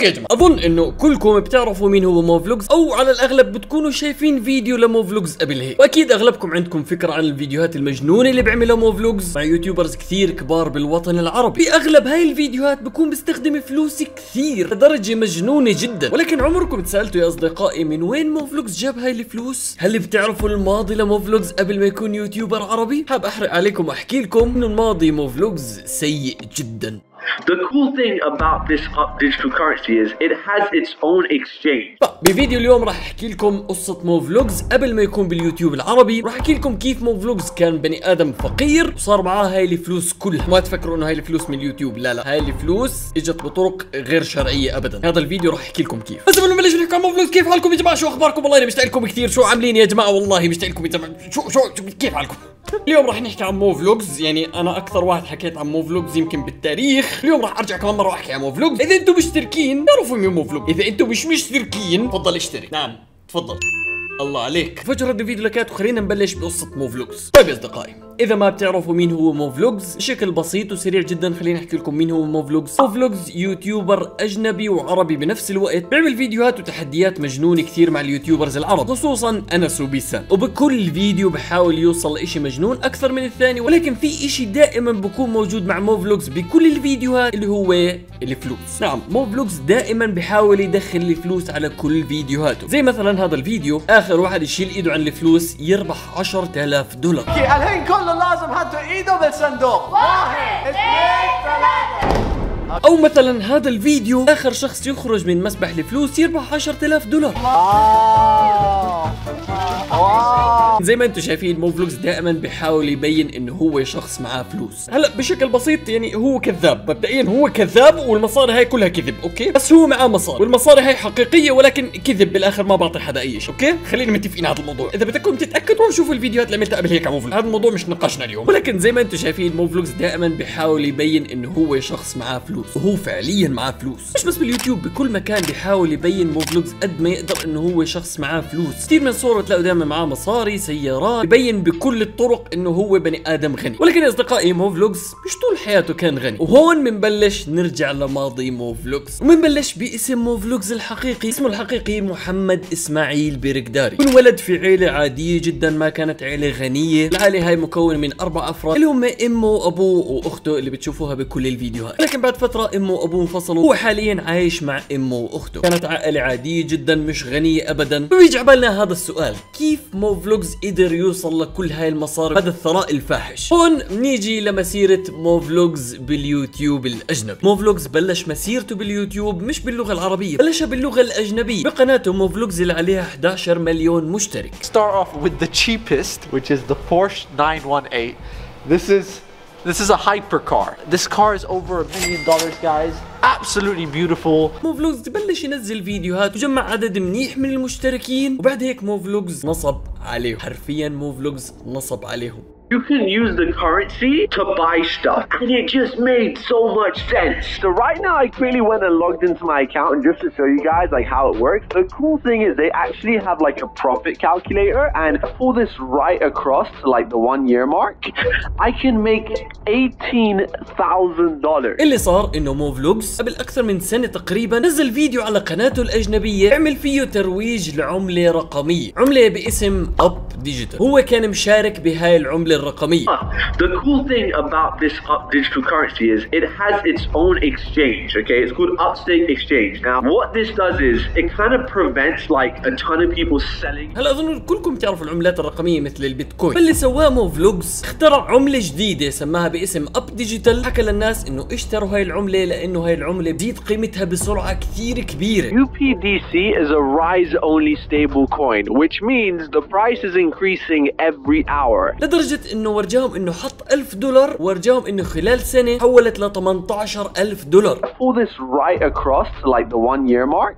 اوكي يا جماعه، اظن انه كلكم بتعرفوا مين هو مو فلوقز، او على الاغلب بتكونوا شايفين فيديو لمو فلوقز قبل هيك، واكيد اغلبكم عندكم فكره عن الفيديوهات المجنونه اللي بيعملها مو فلوقز مع يوتيوبرز كثير كبار بالوطن العربي. باغلب هاي الفيديوهات بكون بيستخدم فلوس كثير لدرجه مجنونه جدا، ولكن عمركم تسالتوا يا اصدقائي من وين مو فلوقز جاب هاي الفلوس؟ هل بتعرفوا الماضي لمو فلوقز قبل ما يكون يوتيوبر عربي؟ حاب احرق عليكم واحكي لكم انه الماضي مو فلوقز سيء جدا. The cool thing about this Up Digital currency is it has its own exchange. بفيديو اليوم راح احكي لكم قصة مو فلوقز قبل ما يكون باليوتيوب العربي، راح احكي لكم كيف مو فلوقز كان بني ادم فقير وصار معاه هاي الفلوس كلها. ما تفكروا انه هاي الفلوس من اليوتيوب، لا لا، هاي الفلوس اجت بطرق غير شرعية ابدا. هذا الفيديو راح احكي لكم كيف. بس قبل ما نبلش نحكي عن مو فلوقز، كيف حالكم يا جماعة؟ شو اخباركم؟ والله انا مشتاق لكم كثير، شو عاملين يا جماعة؟ والله مشتاق لكم يا جماعة، شو كيف حالكم؟ اليوم راح نحكي عن مو فلوقز، يعني انا اكثر واحد حكيت عن مو فلوقز يمكن بالتاريخ. اليوم راح ارجع كمان مره واحكي عن مو فلوقز. اذا انتم مشتركين تعرفوا مين مو فلوقز، اذا انتم مش مشتركين تفضل اشترك. نعم تفضل، الله عليك. فجرة الفيديو لكات، وخلينا نبلش بقصة مو فلوقز. طيب يا اصدقائي، إذا ما بتعرفوا مين هو مو فلوقز بشكل بسيط وسريع جدا خليني أحكي لكم مين هو مو فلوقز. مو فلوقز يوتيوبر أجنبي وعربي بنفس الوقت، بيعمل فيديوهات وتحديات مجنونة كثير مع اليوتيوبرز العرب، خصوصا أنس وبيسان، وبكل فيديو بحاول يوصل لإشي مجنون أكثر من الثاني، ولكن في إشي دائما بكون موجود مع مو فلوقز بكل الفيديوهات اللي هو الفلوس. نعم، مو فلوقز دائما بحاول يدخل الفلوس على كل فيديوهاته، زي مثلا هذا الفيديو آخر واحد يشيل إيده عن الفلوس يربح 10,000 دولار. الحين كله لازم حطوا إيده بالصندوق، 1 2 3. أو مثلا هذا الفيديو آخر شخص يخرج من مسبح الفلوس يربح 10,000 دولار. زي ما انتم شايفين مو فلوقز دائما بحاول يبين انه هو شخص معاه فلوس. هلا بشكل بسيط يعني هو كذاب، مبدئيا هو كذاب والمصاري هاي كلها كذب، اوكي؟ بس هو معاه مصاري والمصاري هاي حقيقيه ولكن كذب بالآخر، ما بعطي حدا اي شيء، اوكي؟ خلينا متفقين هذا الموضوع. اذا بدكم تتاكدوا شوفوا الفيديوهات اللي عملتها قبل هيك عن مو فلوقز، هذا الموضوع مش نقاشنا اليوم، ولكن زي ما انتم شايفين مو فلوقز دائما بحاول يبين انه هو شخص معاه فلوس، وهو فعليا معاه فلوس. مش بس باليوتيوب، بكل مكان بحاول يبين مو فلوقز قد ما يقدر انه هو شخص معاه فلوس. كثير من صور تلاقوا دائما معاه مصاري، سيارات، يبين بكل الطرق انه هو بني ادم غني. ولكن يا اصدقائي مو فلوقز مش طول حياته كان غني، وهون منبلش نرجع لماضي مو فلوقز، ومنبلش باسم مو فلوقز الحقيقي. اسمه الحقيقي محمد اسماعيل برقداري، انولد في عيله عاديه جدا، ما كانت عيله غنيه. العائله هاي مكونه من 4 افراد اللي هم امه وابوه واخته اللي بتشوفوها بكل الفيديوهات، لكن بعد فتره امه وابوه انفصلوا، وهو حاليا عايش مع امه واخته. كانت عائله عاديه جدا مش غنيه ابدا. فبيجي على بالنا هذا السؤال، كيف مو فلوقز قدر يوصل لكل هاي المصاري، هذا الثراء الفاحش؟ هون بنيجي لمسيرة مو فلوقز باليوتيوب الأجنبي. مو فلوقز بلش مسيرته باليوتيوب مش باللغة العربية، بلشها باللغة الأجنبية بقناته مو فلوقز اللي عليها 11 مليون مشترك. Start off with the cheapest which is the Porsche 918. This is a hypercar. This car is over $1 million, guys. Absolutely beautiful. مو فلوقز بلش ينزل فيديوهات وجمع عدد منيح من المشتركين، وبعد هيك مو فلوقز نصب عليه، حرفيا مو فلوقز نصب عليهم. You can use the currency to buy stuff and it just made so much sense. So right now I quickly went and logged into my account and just to show you guys like how it works. The cool thing is they actually have like a profit calculator, and pull this right across to like the 1 year mark. I can make $18,000. اللي صار انه مو فلوقز قبل اكثر من سنة تقريبا نزل فيديو على قناته الأجنبية عمل فيه ترويج لعملة رقمية، عملة باسم Up Digital. هو كان مشارك بهاي العملة الرقمية. The cool thing about this Up Digital currency is it has its own exchange. Okay, it's called Upstake Exchange. Now, what this does is it kind of prevents like a ton of people selling. هلا أظن كلكم تعرفوا العملات الرقمية مثل البيتكوين. فاللي سواه مو فلوقز اخترع عملة جديدة سماها باسم Up Digital. حكى للناس إنه اشتروا هاي العملة لأنه هاي العملة بتزيد قيمتها بسرعة كثير كبيرة. UPDC is a rise-only stable coin, which means the price is increasing every hour. لدرجة انه ورجاهم انه حط 1000 دولار، ورجاهم انه خلال سنه حولت ل 18,000 دولار. Pull this right across to like the 1 year mark.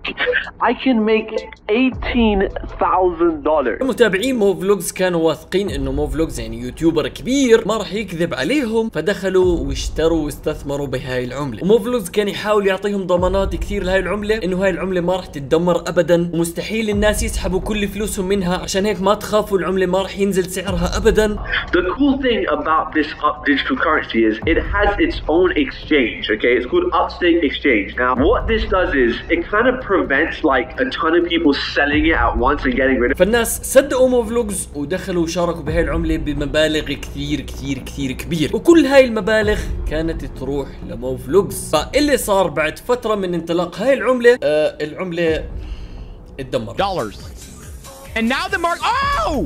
I can make $18,000. متابعين مو فلوقز كانوا واثقين انه مو فلوقز يعني يوتيوبر كبير ما راح يكذب عليهم، فدخلوا واشتروا واستثمروا بهاي العمله. ومو فلوقز كان يحاول يعطيهم ضمانات كثير لهاي العمله، انه هاي العمله ما راح تتدمر ابدا ومستحيل الناس يسحبوا كل فلوسهم منها، عشان هيك ما تخافوا العمله ما راح ينزل سعرها ابدا. The cool thing about this Up digital currency is it has its own exchange, okay? It's called Upstake Exchange. Now, what this does is it kind of prevents like a ton of people selling it at once and getting rid of it. فالناس صدقوا مو فلوقز ودخلوا وشاركوا بهاي العملة بمبالغ كثير كثير كثير كبيرة، وكل هاي المبالغ كانت تروح لمو فلوقز. فاللي صار بعد فترة من انطلاق هاي العملة، العملة اتدمرت. Dollars. And now the mark. Oh!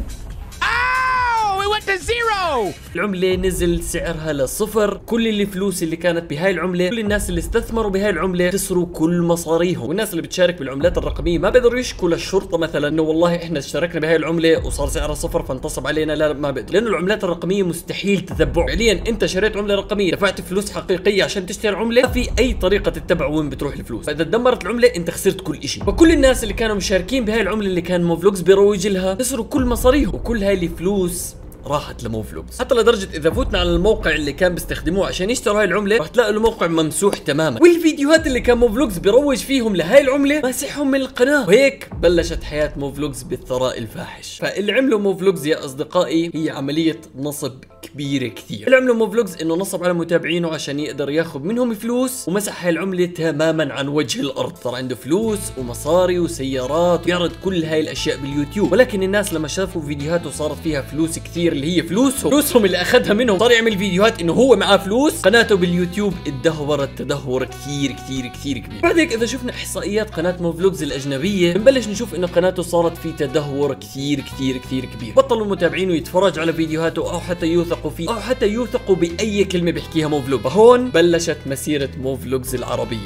العملة نزل سعرها لصفر، كل الفلوس اللي كانت بهاي العملة، كل الناس اللي استثمروا بهاي العملة خسروا كل مصاريهم، والناس اللي بتشارك بالعملات الرقمية ما بيقدروا يشكوا للشرطة مثلا انه والله احنا اشتركنا بهاي العملة وصار سعرها صفر فانتصب علينا، لا ما بيقدروا، لأنه العملات الرقمية مستحيل تتبع، فعليا انت شريت عملة رقمية، دفعت فلوس حقيقية عشان تشتري عملة، ما في أي طريقة تتبع وين بتروح الفلوس، فإذا تدمرت العملة انت خسرت كل شيء، فكل الناس اللي كانوا مشاركين بهاي العملة اللي كان مو فلوقز بيروج لها خسروا كل مصاريهم، وكل هاي الفلوس راحت لمو فلوقز. حتى لدرجه اذا فوتنا على الموقع اللي كان بيستخدموه عشان يشتروا هاي العمله راح تلاقوا الموقع ممسوح تماما، والفيديوهات اللي كان مو فلوقز بيروج فيهم لهاي العمله ماسحهم من القناه، وهيك بلشت حياه مو فلوقز بالثراء الفاحش. فاللي عمله مو فلوقز يا اصدقائي هي عمليه نصب كبيره كثير. اللي عمله مو فلوقز انه نصب على متابعينه عشان يقدر ياخذ منهم فلوس، ومسح هاي العمله تماما عن وجه الارض. صار عنده فلوس ومصاري وسيارات ويعرض كل هاي الاشياء باليوتيوب، ولكن الناس لما شافوا فيديوهاته صارت فيها فلوس كثير اللي هي فلوسهم اللي اخذها منهم، صار يعمل فيديوهات انه هو معاه فلوس. قناته باليوتيوب اتدهورت تدهور كثير كثير كثير كبير. بعد هيك اذا شفنا احصائيات قناه مو فلوقز الاجنبيه بنبلش نشوف انه قناته صارت في تدهور كثير كثير كثير كبير، بطلوا متابعينه يتفرج على فيديوهاته او حتى يوثقوا فيه او حتى يوثقوا باي كلمه بيحكيها مو فلوقز. فهون بلشت مسيره مو فلوقز العربيه.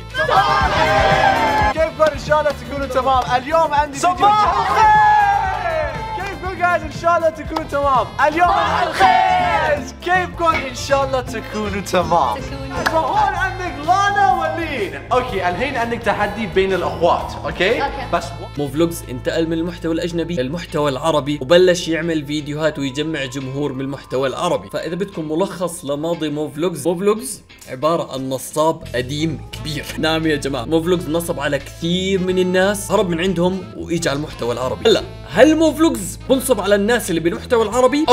كيفكم رجاله؟ تقولوا تمام. اليوم عندي ان شاء الله تكونوا تمام. اليوم الخير، كيفكم؟ ان شاء الله تكونوا تمام. هون عندك لانا ولين، اوكي الحين عندك تحدي بين الاخوات، اوكي بس مو فلوقز انتقل من المحتوى الاجنبي للمحتوى العربي وبلش يعمل فيديوهات ويجمع جمهور من المحتوى العربي. فاذا بدكم ملخص لماضي مو فلوقز، مو فلوقز عباره عن نصاب قديم كبير. نعم يا جماعه، مو فلوقز نصب على كثير من الناس، هرب من عندهم واجى على المحتوى العربي. هلا هل مو فلوقز بنصب على الناس اللي بالمحتوى العربي؟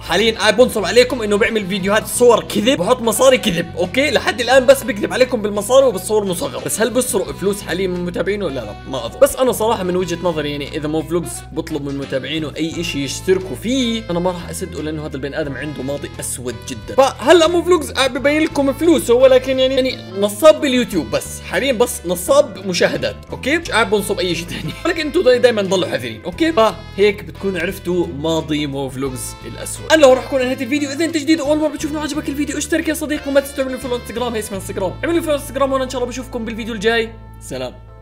حاليا انا بنصب عليكم انه بعمل فيديوهات صور كذب وبحط مصاري كذب، اوكي؟ لحد الان بس بكذب عليكم بالمصاري وبالصور مصغره، بس هل بسرق فلوس حاليا من متابعينه؟ لا ما اظن. بس انا صراحه من وجهه نظري يعني اذا مو فلوقز بطلب من متابعينه اي شيء يشتركوا فيه انا ما راح اصدقه، لانه هذا البني ادم عنده ماضي اسود جدا. فهلا مو فلوقز ببين لكم فلوسه، ولكن يعني نصاب باليوتيوب بس حاليا، بس نصاب مشاهدات، اوكي؟ مش قاعد بنصب اي شيء ثاني، ولكن انتم دائما ضلوا حذرين، اوكي؟ فهيك بتكونوا عرفتوا ماضي مو فلوقز الاسود. انا لو راح اكون انهيت الفيديو. اذا انت جديد اول مره بتشوفنا عجبك الفيديو اشترك يا صديقي، وما تنسوا تعملوا فولو انستغرام، هي اسمها انستغرام، اعملوا فولو انستغرام، وانا ان شاء الله بشوفكم بالفيديو الجاي. سلام.